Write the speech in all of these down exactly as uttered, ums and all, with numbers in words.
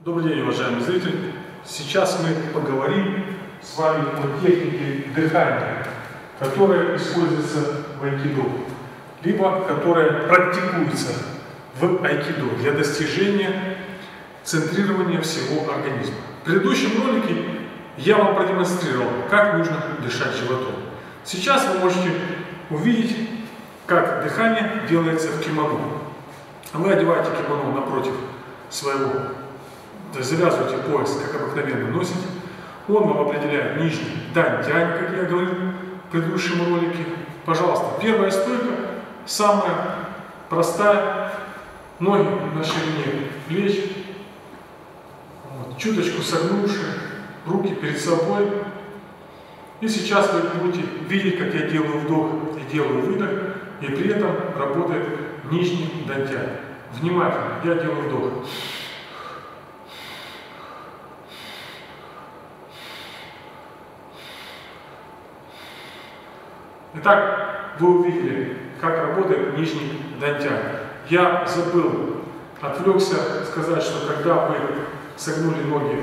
Добрый день, уважаемые зрители! Сейчас мы поговорим с вами о технике дыхания, которая используется в айкидо, либо которая практикуется в айкидо для достижения центрирования всего организма. В предыдущем ролике я вам продемонстрировал, как нужно дышать животом. Сейчас вы можете увидеть, как дыхание делается в кимоно. Вы одеваете кимоно напротив своего, то есть завязываете пояс, как обыкновенно носите. Он вам определяет нижний дань-тянь, как я говорил в предыдущем ролике. Пожалуйста, первая стойка, самая простая. Ноги на ширине плеч, вот, чуточку согнувшие, руки перед собой. И сейчас вы будете видеть, как я делаю вдох и делаю выдох, и при этом работает нижний дань-тянь. Внимательно, я делаю вдох. Итак, вы увидели, как работает нижний дань-тянь. Я забыл, отвлекся сказать, что когда вы согнули ноги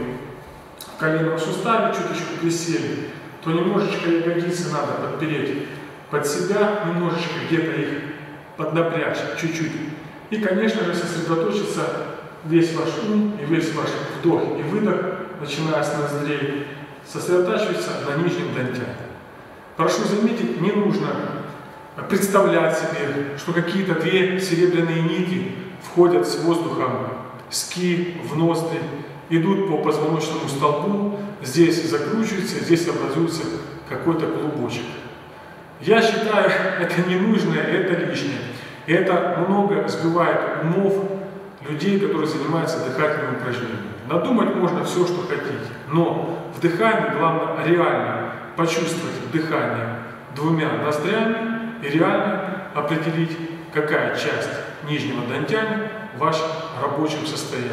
в коленном суставе, чуточку присели, то немножечко ягодицы надо подпереть под себя, немножечко где-то их поднапрячь, чуть-чуть. И, конечно же, сосредоточиться весь ваш ум и весь ваш вдох и выдох, начиная с ноздрей, сосредотачиваться на нижнем дань-тяне. Прошу заметить, не нужно представлять себе, что какие-то две серебряные нити входят с воздухом, ски в ноздри, идут по позвоночному столбу, здесь закручиваются, здесь образуется какой-то клубочек. Я считаю, это ненужное, это лишнее. Это много сбивает умов людей, которые занимаются дыхательными упражнениями. Надумать можно все, что хотите, но в дыхании главное реально почувствовать дыхание двумя ноздрями и реально определить, какая часть нижнего дань-тяня в вашем рабочем состоянии.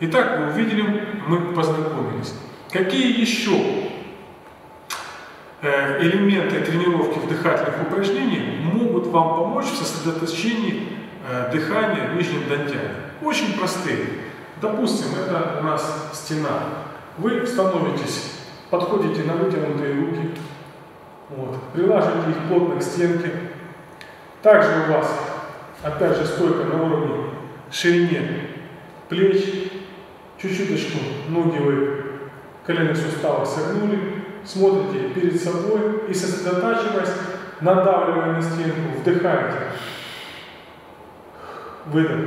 Итак, вы увидели, мы познакомились. Какие еще элементы тренировки в дыхательных упражнениях могут вам помочь в сосредоточении дыхания в нижнем дань-тяне? Очень простые. Допустим, это у нас стена. Вы становитесь, подходите на вытянутые руки, вот, прилаживаете их плотно к стенке. Также у вас, опять же, стойка на уровне ширине плеч, чуть-чуточку ноги вы коленных суставов согнули, смотрите перед собой и, сосредотачиваясь, надавливая на стенку, вдыхаете, выдох.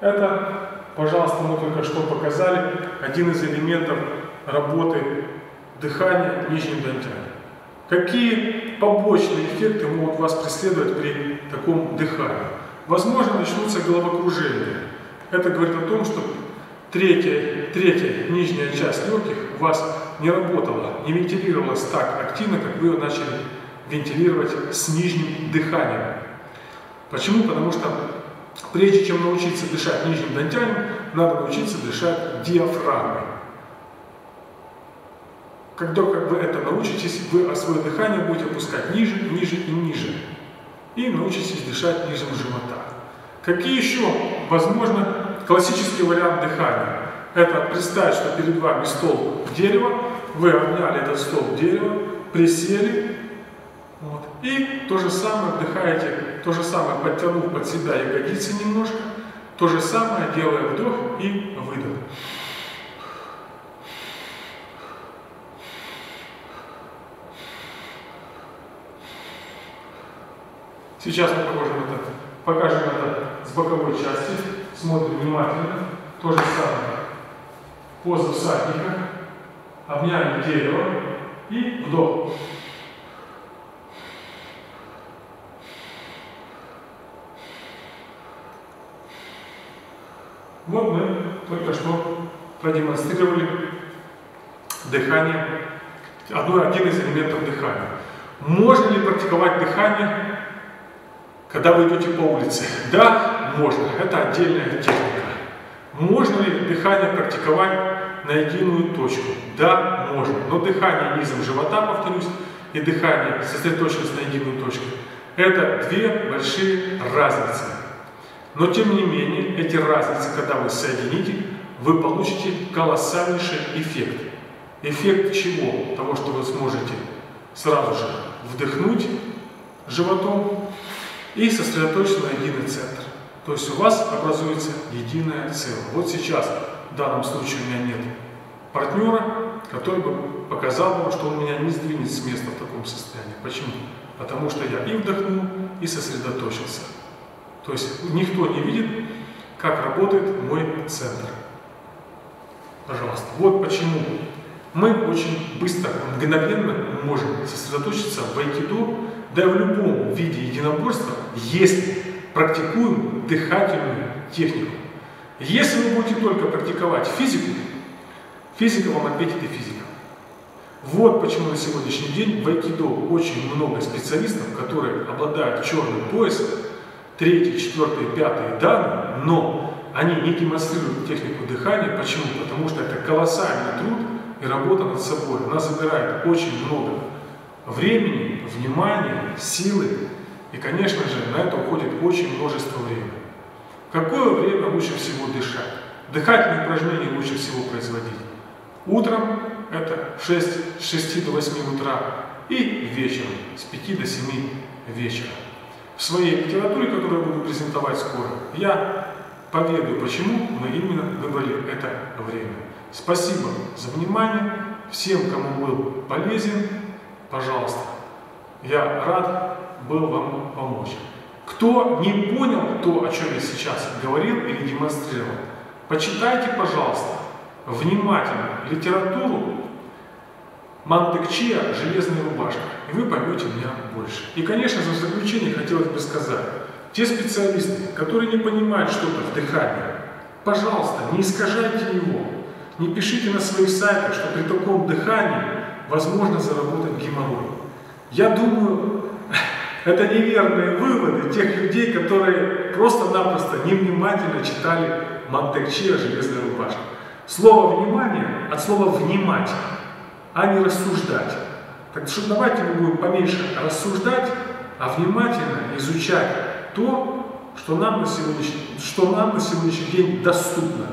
Это, пожалуйста, мы только что показали один из элементов работы дыхания в нижнем дань-тяне. Какие побочные эффекты могут вас преследовать при таком дыхании? Возможно, начнутся головокружения. Это говорит о том, что третья, третья нижняя часть легких у вас не работала, не вентилировалась так активно, как вы ее начали вентилировать с нижним дыханием. Почему? Потому что прежде чем научиться дышать нижним дань-тянем, надо научиться дышать диафрагмой. Как только вы это научитесь, вы свое дыхание будете опускать ниже, ниже и ниже. И научитесь дышать низом живота. Какие еще, возможно, классический вариант дыхания? Это представить, что перед вами столб дерева, вы обняли этот столб дерева, присели, вот, и то же самое вдыхаете, то же самое подтянув под себя ягодицы немножко, то же самое делая вдох и выдох. Сейчас мы покажем это, покажем это с боковой части, смотрим внимательно, то же самое, поза всадника, обняли дерево и вдох. Вот мы только что продемонстрировали дыхание, один из элементов дыхания. Можно ли практиковать дыхание, когда вы идете по улице? Да, можно. Это отдельная техника. Можно ли дыхание практиковать на единую точку? Да, можно. Но дыхание низом живота, повторюсь, и дыхание сосредоточилось на единой точке. Это две большие разницы. Но тем не менее, эти разницы, когда вы соедините, вы получите колоссальнейший эффект. Эффект чего? Того, что вы сможете сразу же вдохнуть животом и сосредоточиться на единый центр. То есть у вас образуется единое целое. Вот сейчас, в данном случае, у меня нет партнера, который бы показал вам, что он меня не сдвинет с места в таком состоянии. Почему? Потому что я и вдохнул, и сосредоточился. То есть никто не видит, как работает мой центр. Пожалуйста. Вот почему мы очень быстро, мгновенно можем сосредоточиться в айкидо, да и в любом виде единоборства, если практикуем дыхательную технику. Если вы будете только практиковать физику, физика вам ответит и физика. Вот почему на сегодняшний день в айкидо очень много специалистов, которые обладают черным поясом, третий, четвертый, пятый дан, но они не демонстрируют технику дыхания. Почему? Потому что это колоссальный труд и работа над собой. Она забирает очень много времени, внимания, силы. И, конечно же, на это уходит очень множество времени. Какое время лучше всего дышать? Дыхательные упражнения лучше всего производить утром, это с шести до восьми утра, и вечером, с пяти до семи вечера. В своей литературе, которую я буду презентовать скоро, я поведаю, почему мы именно выбрали это время. Спасибо за внимание, всем, кому был полезен, пожалуйста, я рад был вам помочь. Кто не понял то, о чем я сейчас говорил или демонстрировал, почитайте, пожалуйста, внимательно литературу Мантек-Чиа «Железная рубашка», и вы поймете меня больше. И, конечно же, в заключение хотелось бы сказать, те специалисты, которые не понимают что-то в дыхании, пожалуйста, не искажайте его, не пишите на своих сайтах, что при таком дыхании возможно заработать геморрой. Я думаю, это неверные выводы тех людей, которые просто-напросто невнимательно читали Мантек-Чиа «Железная рубашка». Слово «внимание» от слова «внимать», а не «рассуждать». Так что давайте мы будем поменьше рассуждать, а внимательно изучать то, что нам на сегодняшний, что нам на сегодняшний день доступно.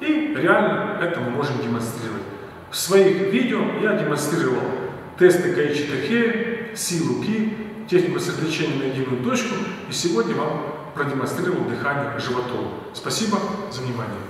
И реально это мы можем демонстрировать. В своих видео я демонстрировал тесты Кайчи Тахея, си руки, технику сосредоточения на единую точку, и сегодня вам продемонстрировал дыхание животом. Спасибо за внимание.